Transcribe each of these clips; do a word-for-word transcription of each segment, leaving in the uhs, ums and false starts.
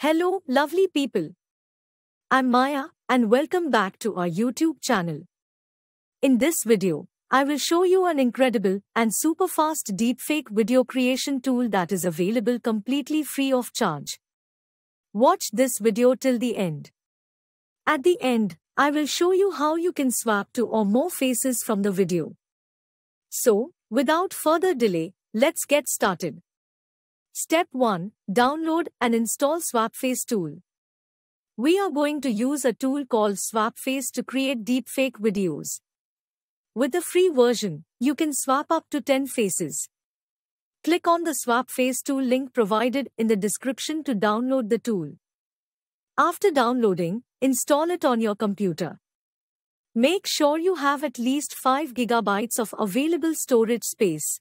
Hello, lovely people. I'm Maya and welcome back to our YouTube channel. In this video, I will show you an incredible and super fast deepfake video creation tool that is available completely free of charge. Watch this video till the end. At the end, I will show you how you can swap two or more faces from the video. So, without further delay, let's get started. Step one. Download and install SwapFace tool. We are going to use a tool called SwapFace to create deepfake videos. With the free version, you can swap up to ten faces. Click on the SwapFace tool link provided in the description to download the tool. After downloading, install it on your computer. Make sure you have at least five gigabytes of available storage space.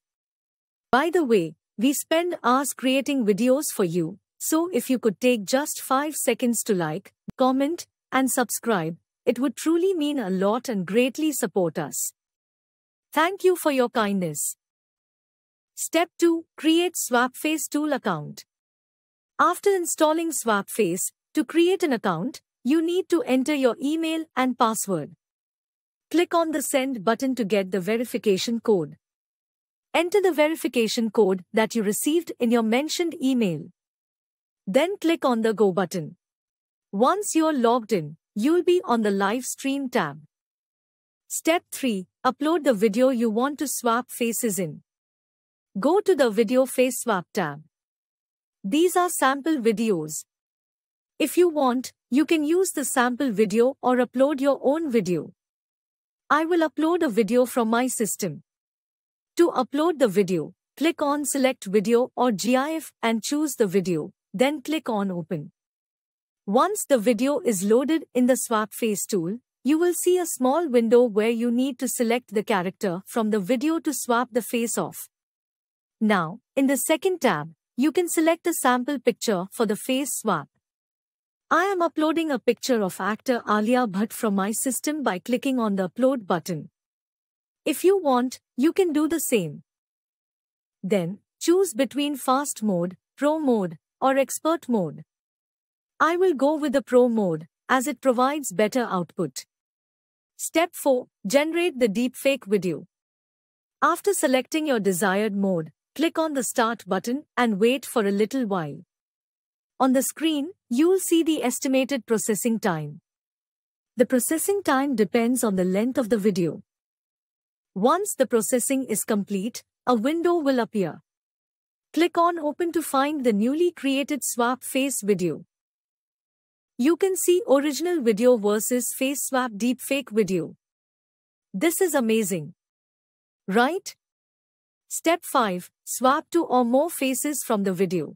By the way, we spend hours creating videos for you, so if you could take just five seconds to like, comment, and subscribe, it would truly mean a lot and greatly support us. Thank you for your kindness. Step two. Create SwapFace tool account. After installing SwapFace, to create an account, you need to enter your email and password. Click on the send button to get the verification code. Enter the verification code that you received in your mentioned email. Then click on the Go button. Once you're logged in, you'll be on the Live Stream tab. Step three. Upload the video you want to swap faces in. Go to the Video Face Swap tab. These are sample videos. If you want, you can use the sample video or upload your own video. I will upload a video from my system. To upload the video, click on Select Video or GIF and choose the video, then click on Open. Once the video is loaded in the SwapFace tool, you will see a small window where you need to select the character from the video to swap the face off. Now, in the second tab, you can select a sample picture for the face swap. I am uploading a picture of actor Alia Bhatt from my system by clicking on the Upload button. If you want, you can do the same. Then, choose between Fast Mode, Pro Mode, or Expert Mode. I will go with the Pro Mode, as it provides better output. Step four. Generate the deepfake video. After selecting your desired mode, click on the Start button and wait for a little while. On the screen, you'll see the estimated processing time. The processing time depends on the length of the video. Once the processing is complete, a window will appear. Click on Open to find the newly created SwapFace video. You can see original video versus face swap deepfake video. This is amazing, right? Step five. Swap two or more faces from the video.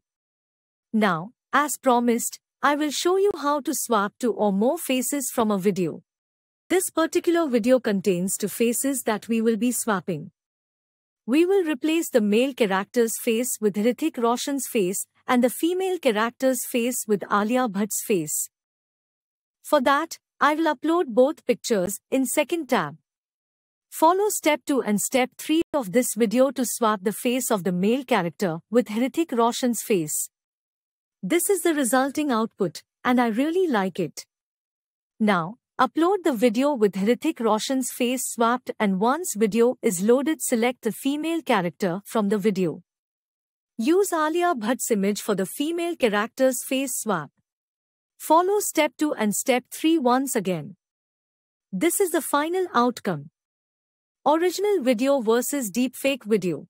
Now, as promised, I will show you how to swap two or more faces from a video. This particular video contains two faces that we will be swapping. We will replace the male character's face with Hrithik Roshan's face and the female character's face with Alia Bhatt's face. For that, I will upload both pictures in second tab. Follow step two and step three of this video to swap the face of the male character with Hrithik Roshan's face. This is the resulting output, and I really like it. Now, upload the video with Hrithik Roshan's face swapped, and once video is loaded, select the female character from the video. Use Alia Bhatt's image for the female character's face swap. Follow step two and step three once again. This is the final outcome. Original video versus deepfake video.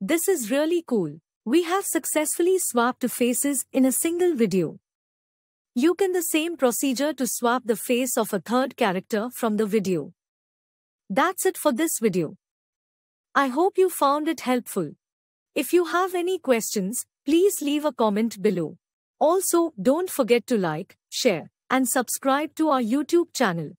This is really cool. We have successfully swapped two faces in a single video. You can do the same procedure to swap the face of a third character from the video. That's it for this video. I hope you found it helpful. If you have any questions, please leave a comment below. Also, don't forget to like, share, and subscribe to our YouTube channel.